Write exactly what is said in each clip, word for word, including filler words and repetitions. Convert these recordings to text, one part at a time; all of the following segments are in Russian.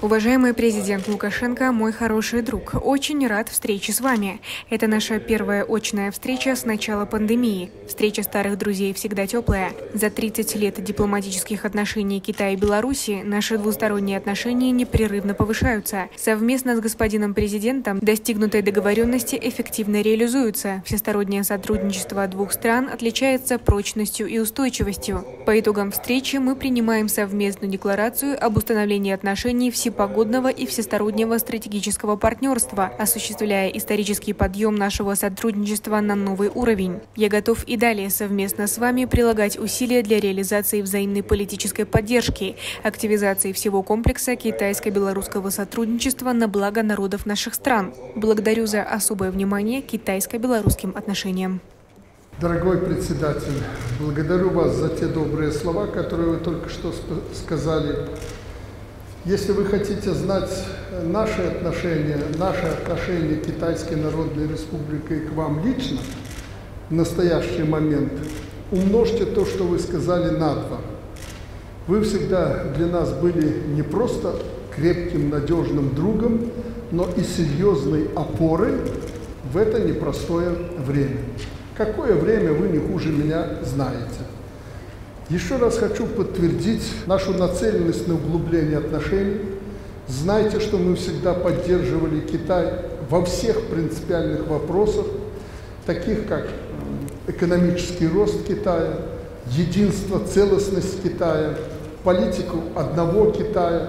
Уважаемый президент Лукашенко, мой хороший друг, очень рад встрече с вами. Это наша первая очная встреча с начала пандемии. Встреча старых друзей всегда теплая. За тридцать лет дипломатических отношений Китая и Беларуси наши двусторонние отношения непрерывно повышаются. Совместно с господином президентом достигнутые договоренности эффективно реализуются. Всестороннее сотрудничество двух стран отличается прочностью и устойчивостью. По итогам встречи мы принимаем совместную декларацию об установлении отношений всего погодного и всестороннего стратегического партнерства, осуществляя исторический подъем нашего сотрудничества на новый уровень. Я готов и далее совместно с вами прилагать усилия для реализации взаимной политической поддержки, активизации всего комплекса китайско-белорусского сотрудничества на благо народов наших стран. Благодарю за особое внимание к китайско-белорусским отношениям. Дорогой председатель, благодарю вас за те добрые слова, которые вы только что сказали. Если вы хотите знать наши отношения, наши отношения Китайской Народной Республики к вам лично в настоящий момент, умножьте то, что вы сказали, на два. Вы всегда для нас были не просто крепким, надежным другом, но и серьезной опорой в это непростое время. Какое время, вы не хуже меня знаете. Еще раз хочу подтвердить нашу нацеленность на углубление отношений. Знайте, что мы всегда поддерживали Китай во всех принципиальных вопросах, таких как экономический рост Китая, единство, целостность Китая, политику одного Китая.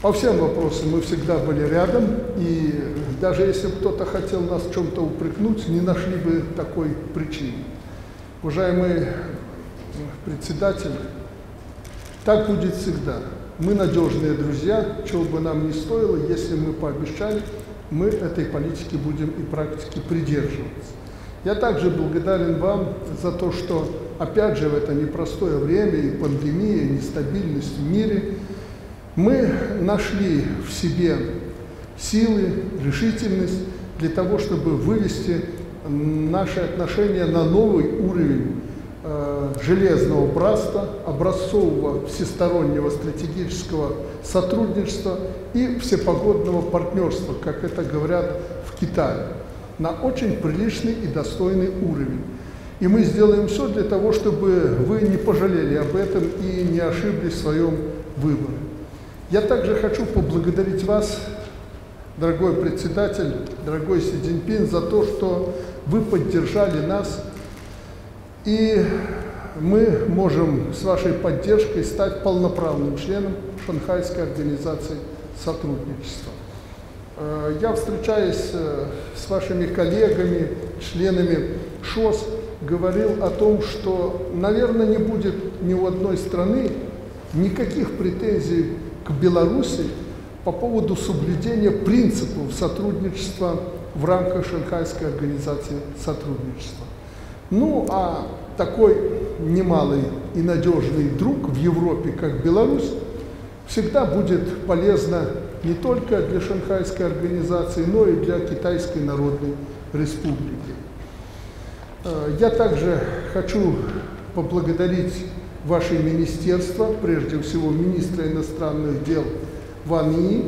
По всем вопросам мы всегда были рядом, и даже если кто-то хотел нас в чем-то упрекнуть, не нашли бы такой причины. Уважаемые председатель, так будет всегда. Мы надежные друзья, чего бы нам ни стоило, если мы пообещали, мы этой политики будем и практики придерживаться. Я также благодарен вам за то, что, опять же, в это непростое время и пандемия, и нестабильность в мире, мы нашли в себе силы, решительность для того, чтобы вывести наши отношения на новый уровень железного братства, образцового всестороннего стратегического сотрудничества и всепогодного партнерства, как это говорят в Китае, на очень приличный и достойный уровень. И мы сделаем все для того, чтобы вы не пожалели об этом и не ошиблись в своем выборе. Я также хочу поблагодарить вас, дорогой председатель, дорогой Си Цзиньпин, за то, что вы поддержали нас. И мы можем с вашей поддержкой стать полноправным членом Шанхайской организации сотрудничества. Я, встречаясь с вашими коллегами, членами ШОС, говорил о том, что, наверное, не будет ни у одной страны никаких претензий к Беларуси по поводу соблюдения принципов сотрудничества в рамках Шанхайской организации сотрудничества. Ну, а такой немалый и надежный друг в Европе, как Беларусь, всегда будет полезно не только для Шанхайской организации, но и для Китайской Народной Республики. Я также хочу поблагодарить ваше министерство, прежде всего министра иностранных дел Ван И,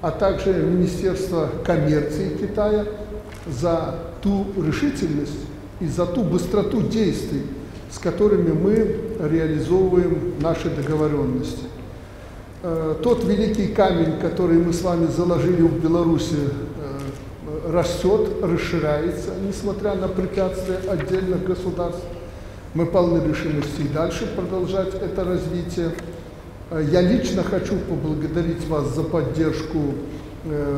а также Министерство коммерции Китая за ту решительность и за ту быстроту действий, с которыми мы реализовываем наши договоренности. Тот великий камень, который мы с вами заложили в Беларуси, растет, расширяется, несмотря на препятствия отдельных государств. Мы полны решимости и дальше продолжать это развитие. Я лично хочу поблагодарить вас за поддержку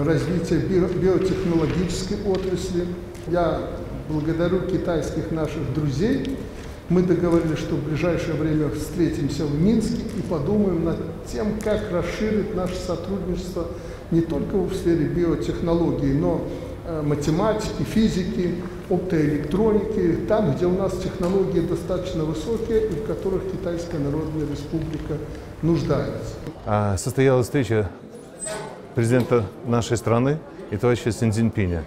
развития биотехнологической отрасли. Я благодарю китайских наших друзей. Мы договорились, что в ближайшее время встретимся в Минске и подумаем над тем, как расширить наше сотрудничество не только в сфере биотехнологий, но математики, физики, оптоэлектроники, там, где у нас технологии достаточно высокие и в которых Китайская Народная Республика нуждается. Состоялась встреча президента нашей страны и товарища Си Цзиньпиня.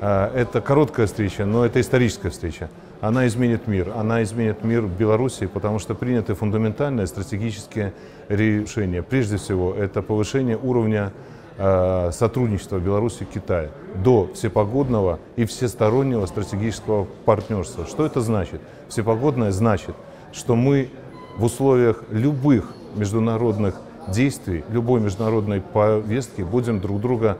Это короткая встреча, но это историческая встреча. Она изменит мир. Она изменит мир в Беларуси, потому что приняты фундаментальные стратегические решения. Прежде всего, это повышение уровня э, сотрудничества Беларуси и Китая до всепогодного и всестороннего стратегического партнерства. Что это значит? Всепогодное значит, что мы в условиях любых международных действий, любой международной повестки будем друг друга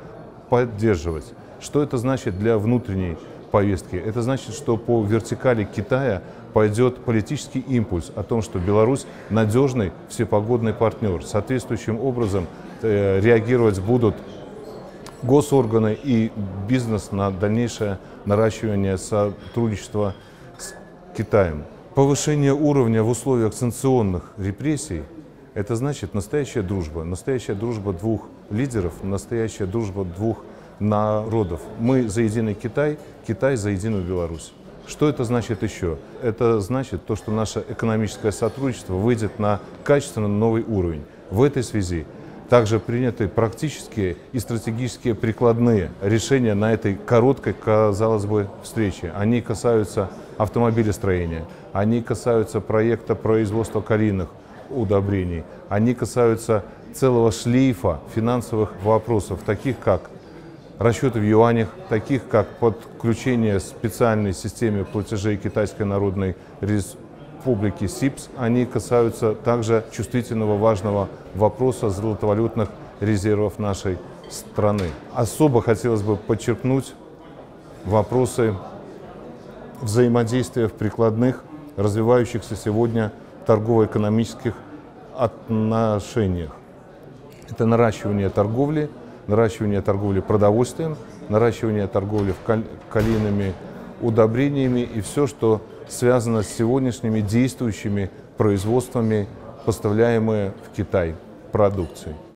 поддерживать. Что это значит для внутренней повестки? Это значит, что по вертикали Китая пойдет политический импульс о том, что Беларусь надежный всепогодный партнер. Соответствующим образом реагировать будут госорганы и бизнес на дальнейшее наращивание сотрудничества с Китаем. Повышение уровня в условиях санкционных репрессий – это значит настоящая дружба, настоящая дружба двух лидеров, настоящая дружба двух народов. Мы за единый Китай, Китай за единую Беларусь. Что это значит еще? Это значит то, что наше экономическое сотрудничество выйдет на качественно новый уровень. В этой связи также приняты практические и стратегические прикладные решения на этой короткой, казалось бы, встрече. Они касаются автомобилестроения, они касаются проекта производства калийных удобрений, они касаются целого шлейфа финансовых вопросов, таких как расчеты в юанях, таких как подключение специальной системе платежей Китайской Народной Республики СИПС. Они касаются также чувствительного важного вопроса золотовалютных резервов нашей страны. Особо хотелось бы подчеркнуть вопросы взаимодействия в прикладных, развивающихся сегодня торгово-экономических отношениях. Это наращивание торговли, наращивание торговли продовольствием, наращивание торговли калийными удобрениями и все, что связано с сегодняшними действующими производствами, поставляемые в Китай продукции.